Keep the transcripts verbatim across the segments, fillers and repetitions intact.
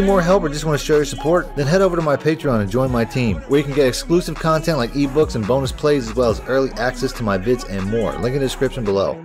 Need more help or just want to show your support? Then head over to my Patreon and join my team, where you can get exclusive content like ebooks and bonus plays, as well as early access to my vids and more. Link in the description below.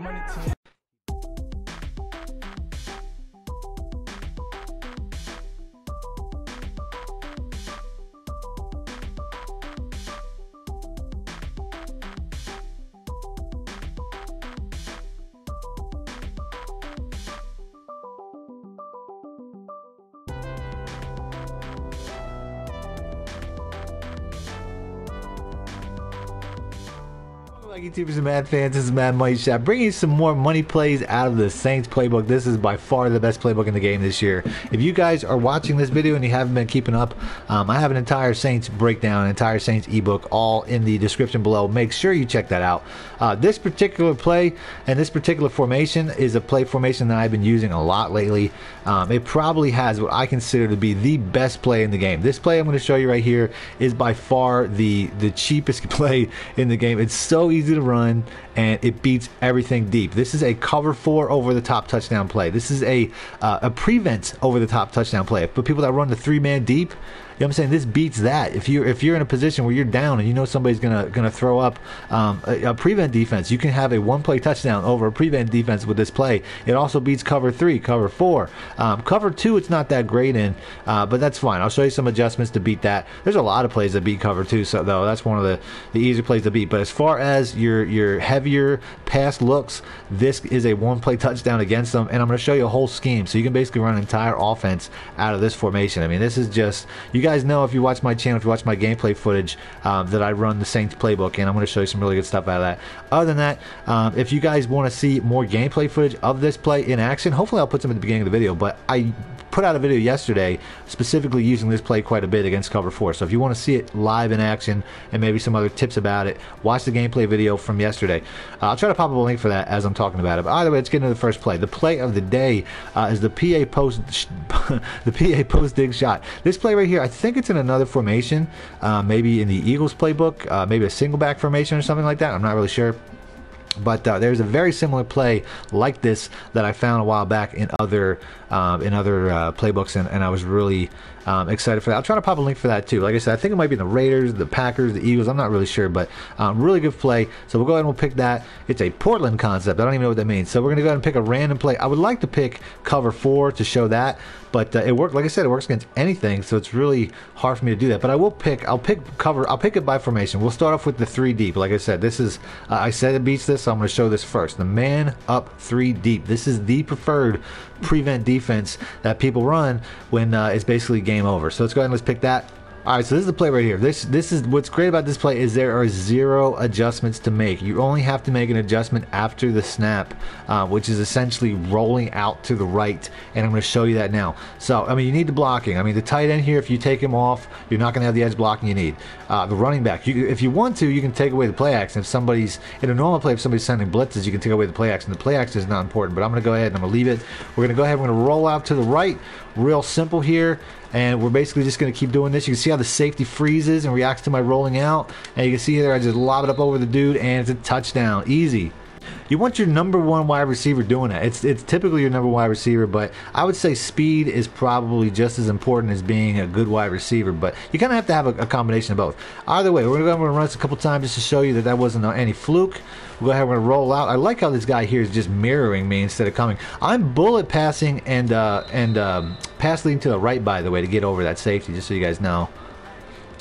YouTubers and Mad fans, this is Madden Moneyshot, bringing you some more money plays out of the Saints playbook. This is by far the best playbook in the game this year. If you guys are watching this video and you haven't been keeping up, um, I have an entire Saints breakdown, an entire Saints ebook, all in the description below. Make sure you check that out. Uh, this particular play and this particular formation is a play formation that I've been using a lot lately. Um, it probably has what I consider to be the best play in the game. This play I'm going to show you right here is by far the, the cheapest play in the game. It's so easy to run and it beats everything deep. This is a cover four over the top touchdown play. This is a uh, a prevent over the top touchdown play. But people that run the three man deep, you know what I'm saying? This beats that. If you're if you're in a position where you're down and you know somebody's gonna gonna throw up um, a, a prevent defense, you can have a one play touchdown over a prevent defense with this play. It also beats cover three, cover four, um, cover two. It's not that great in, uh, but that's fine. I'll show you some adjustments to beat that. There's a lot of plays that beat cover two, so though that's one of the the easier plays to beat. But as far as your your heavier pass looks, this is a one play touchdown against them. And I'm gonna show you a whole scheme so you can basically run an entire offense out of this formation. I mean, this is just you. You guys know if you watch my channel, if you watch my gameplay footage, um, that I run the Saints playbook, and I'm going to show you some really good stuff out of that. Other than that, um, if you guys want to see more gameplay footage of this play in action, hopefully I'll put some at the beginning of the video, but I put out a video yesterday specifically using this play quite a bit against cover four. So if you want to see it live in action and maybe some other tips about it, watch the gameplay video from yesterday. Uh, I'll try to pop up a link for that as I'm talking about it. But either way, let's get into the first play. The play of the day uh, is the P A post the P A post dig shot. This play right here, I think it's in another formation, uh, maybe in the Eagles playbook, uh, maybe a single back formation or something like that. I'm not really sure. But uh, there's a very similar play like this that I found a while back in other um, in other uh, playbooks, and, and I was really um, excited for that. I'll try to pop a link for that too. Like I said, I think it might be the Raiders, the Packers, the Eagles. I'm not really sure, but um, really good play. So we'll go ahead and we'll pick that. It's a Portland concept. I don't even know what that means. So we're going to go ahead and pick a random play. I would like to pick cover four to show that, but uh, it worked. Like I said, it works against anything, so it's really hard for me to do that. But I will pick. I'll pick cover. I'll pick it by formation. We'll start off with the three deep. Like I said, this is. Uh, I said it beats this. So I'm going to show this first. The man up three deep. This is the preferred prevent defense that people run when uh, it's basically game over. So let's go ahead and let's pick that. All right, so this is the play right here. This this is what's great about this play is there are zero adjustments to make. You only have to make an adjustment after the snap, uh, which is essentially rolling out to the right, and I'm going to show you that now. So, I mean, you need the blocking. I mean, the tight end here, if you take him off, you're not going to have the edge blocking you need. Uh, the running back, you, if you want to, you can take away the play action. If somebody's, in a normal play, if somebody's sending blitzes, you can take away the play action. The play action is not important, but I'm going to go ahead and I'm going to leave it. We're going to go ahead, we're going to roll out to the right, real simple here. And we're basically just going to keep doing this. You can see how the safety freezes and reacts to my rolling out. And you can see there I just lob it up over the dude, and it's a touchdown. Easy. You want your number one wide receiver doing that. It's it's typically your number wide receiver, but I would say speed is probably just as important as being a good wide receiver, but you kind of have to have a, a combination of both. Either way, we're going to run this a couple times just to show you that that wasn't any fluke. We'll go ahead and we're going to roll out. I like how this guy here is just mirroring me instead of coming. I'm bullet passing and, uh, and um, pass leading to the right, by the way, to get over that safety, just so you guys know.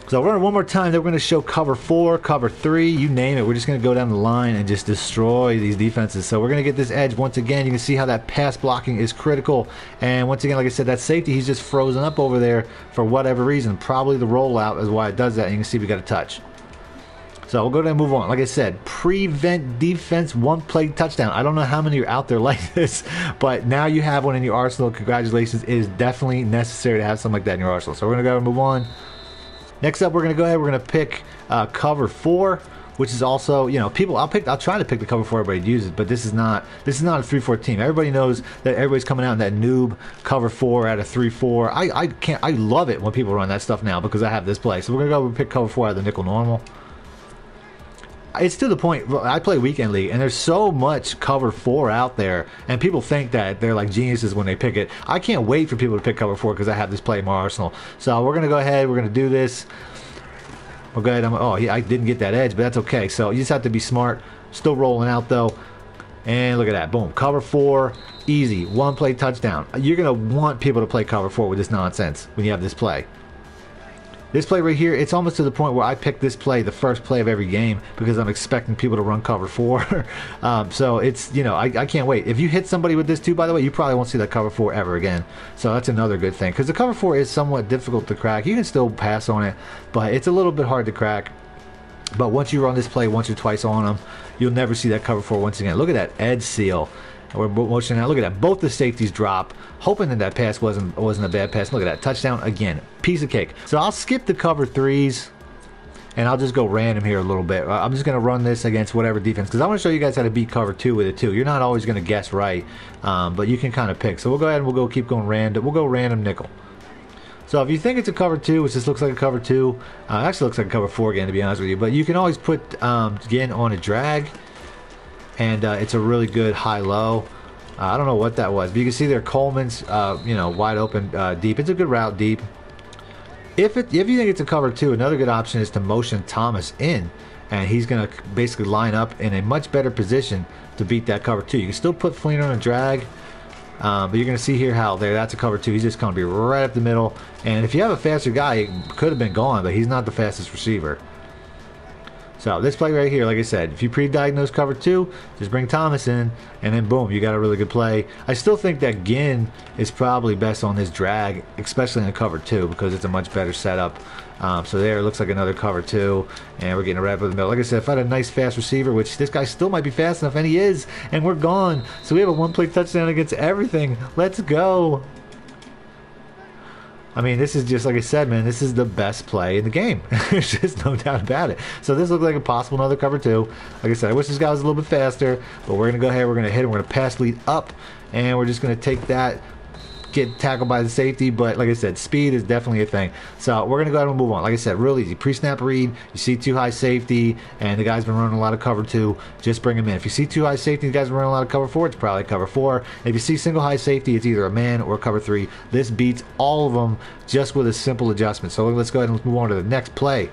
So we're running one more time. Then we're going to show cover four, cover three, you name it. We're just going to go down the line and just destroy these defenses. So we're going to get this edge once again. You can see how that pass blocking is critical. And once again, like I said, that safety, he's just frozen up over there for whatever reason. Probably the rollout is why it does that. And you can see we got a touch. So we'll go ahead and move on. Like I said, prevent defense, one play touchdown. I don't know how many are out there like this, but now you have one in your arsenal. Congratulations. It is definitely necessary to have something like that in your arsenal. So we're going to go ahead and move on. Next up, we're going to go ahead. We're going to pick uh, cover four, which is also, you know, people. I'll pick. I'll try to pick the cover four everybody uses, but this is not. This is not a three four team. Everybody knows that everybody's coming out in that noob cover four out of three four. I I can't. I love it when people run that stuff now because I have this play. So we're going to go and pick cover four out of the nickel normal. it's to the point, I play Weekend League, and there's so much Cover four out there, and people think that they're like geniuses when they pick it. I can't wait for people to pick Cover four because I have this play in my arsenal. So we're going to go ahead, we're going to do this. We'll go ahead, I'm, oh, yeah, I didn't get that edge, but that's okay. So you just have to be smart. Still rolling out, though. And look at that, boom, Cover four, easy, one play touchdown. You're going to want people to play Cover four with this nonsense when you have this play. This play right here, it's almost to the point where I pick this play the first play of every game because I'm expecting people to run Cover four. um, so it's, you know, I, I can't wait. If you hit somebody with this too, by the way, you probably won't see that Cover four ever again. So that's another good thing, because the Cover four is somewhat difficult to crack. You can still pass on it, but it's a little bit hard to crack. But once you run this play once or twice on them, you'll never see that Cover four once again. Look at that edge seal. We're motioning out. Look at that. Both the safeties drop. Hoping that that pass wasn't wasn't a bad pass. Look at that. Touchdown again. Piece of cake. So I'll skip the Cover threes, and I'll just go random here a little bit. I'm just going to run this against whatever defense, because I want to show you guys how to beat Cover two with it too. You're not always going to guess right, um, but you can kind of pick. So we'll go ahead and we'll go keep going random. We'll go random nickel. So if you think it's a Cover two, it just looks like a Cover two. Uh, it actually looks like a Cover four again, to be honest with you. But you can always put, um, again, on a drag. And uh, it's a really good high-low. Uh, I don't know what that was, but you can see there Coleman's, uh, you know, wide open uh, deep. It's a good route deep. If it, if you think it's a Cover two, another good option is to motion Thomas in, and he's going to basically line up in a much better position to beat that Cover two. You can still put Fleener on a drag, uh, but you're going to see here how there. That's a Cover two. He's just going to be right up the middle. And if you have a faster guy, he could have been gone, but he's not the fastest receiver. So this play right here, like I said, if you pre-diagnose Cover two, just bring Thomas in, and then boom, you got a really good play. I still think that Ginn is probably best on this drag, especially in a Cover two, because it's a much better setup. Um, so there, it looks like another Cover two, and we're getting right up in the middle. Like I said, if I had a nice fast receiver, which this guy still might be fast enough, and he is, and we're gone. So we have a one-play touchdown against everything. Let's go. I mean, this is just, like I said, man, this is the best play in the game. There's just no doubt about it. So this looks like a possible another Cover two. Like I said, I wish this guy was a little bit faster, but we're going to go ahead, we're going to hit him, we're going to pass lead up, and we're just going to take that, get tackled by the safety, but like I said, speed is definitely a thing. So we're going to go ahead and move on. Like I said, real easy. Pre-snap read, you see too high safety, and the guy's been running a lot of Cover two, just bring him in. If you see too high safety, the guy's been running a lot of Cover four, it's probably Cover four. If you see single high safety, it's either a man or Cover three. This beats all of them just with a simple adjustment. So let's go ahead and move on to the next play.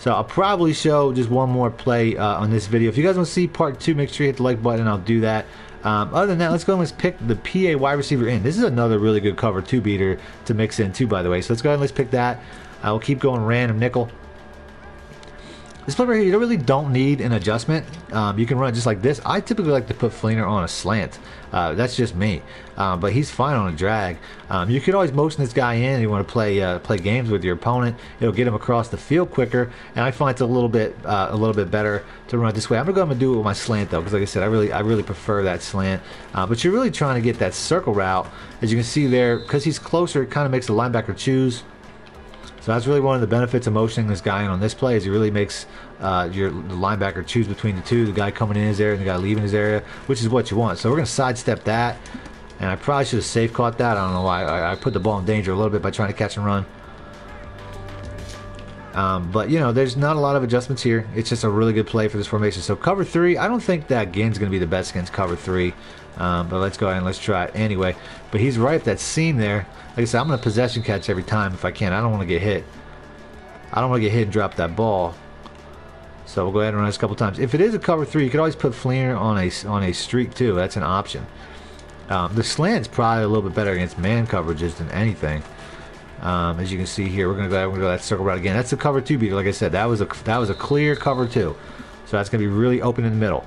So I'll probably show just one more play uh, on this video. If you guys want to see part two, make sure you hit the like button and I'll do that. Um, other than that, let's go and let's pick the P A wide receiver in. This is another really good Cover two beater to mix in too, by the way. So let's go ahead and let's pick that. I will keep going random nickel. This play right here, you really don't need an adjustment. Um, you can run it just like this. I typically like to put Fleener on a slant. Uh, that's just me. Uh, but he's fine on a drag. Um, you can always motion this guy in if you want to play uh, play games with your opponent. It'll get him across the field quicker. And I find it's a little bit uh, a little bit better to run it this way. I'm gonna go ahead and do it with my slant though, because like I said, I really I really prefer that slant. Uh, but you're really trying to get that circle route, as you can see there, because he's closer. It kind of makes the linebacker choose. So that's really one of the benefits of motioning this guy in on this play, is he really makes uh, your the linebacker choose between the two. The guy coming in his area and the guy leaving his area, which is what you want. So we're going to sidestep that. And I probably should have safe caught that. I don't know why. I, I put the ball in danger a little bit by trying to catch and run. Um, but, you know, there's not a lot of adjustments here. It's just a really good play for this formation. So Cover three, I don't think that Ginn's going to be the best against Cover three. Um, but let's go ahead and let's try it anyway. But he's right at that seam there. Like I said, I'm going to possession catch every time if I can. I don't want to get hit. I don't want to get hit and drop that ball. So we'll go ahead and run this a couple times. If it is a Cover three, you could always put Fleener on a, on a streak too. That's an option. Um, the slant's probably a little bit better against man coverages than anything. Um, as you can see here, we're going to go ahead and go that circle route again. That's the Cover two beater. Like I said, that was a that was a clear Cover two. So that's going to be really open in the middle.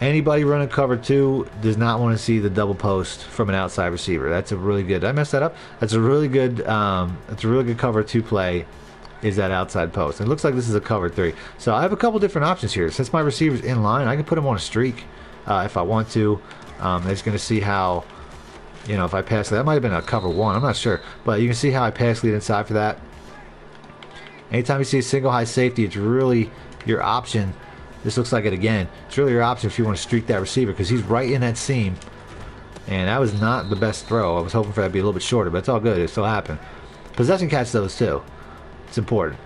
Anybody running Cover two does not want to see the double post from an outside receiver. That's a really good. Did I mess that up? That's a really good. Um, that's a really good Cover two play. Is that outside post? It looks like this is a Cover three. So I have a couple different options here. Since my receiver's in line, I can put him on a streak uh, if I want to. Um, it's going to see how. You know, if I pass, that might have been a Cover one, I'm not sure. But you can see how I pass lead inside for that. Anytime you see a single high safety, it's really your option. This looks like it again. It's really your option if you want to streak that receiver, because he's right in that seam. And that was not the best throw. I was hoping for that to be a little bit shorter, but it's all good. It still happened. Possession catch those too. It's important.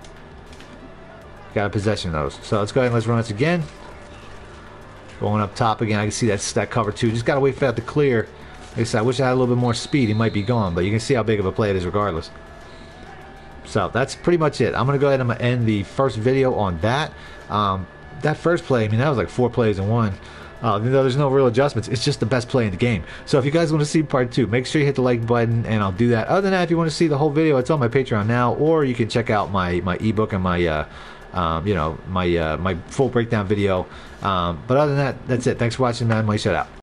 got possession of those. So let's go ahead and let's run this again. Going up top again. I can see that's that cover too. Just got to wait for that to clear. Like I said, I wish I had a little bit more speed. He might be gone, but you can see how big of a play it is regardless. So that's pretty much it. I'm going to go ahead and end the first video on that. Um, that first play, I mean, that was like four plays in one. Uh, there's no real adjustments. It's just the best play in the game. So if you guys want to see part two, make sure you hit the like button and I'll do that. Other than that, if you want to see the whole video, it's on my Patreon now, or you can check out my my ebook and my uh, um, you know my uh, my full breakdown video. Um, but other than that, that's it. Thanks for watching, Madden Moneyshot out.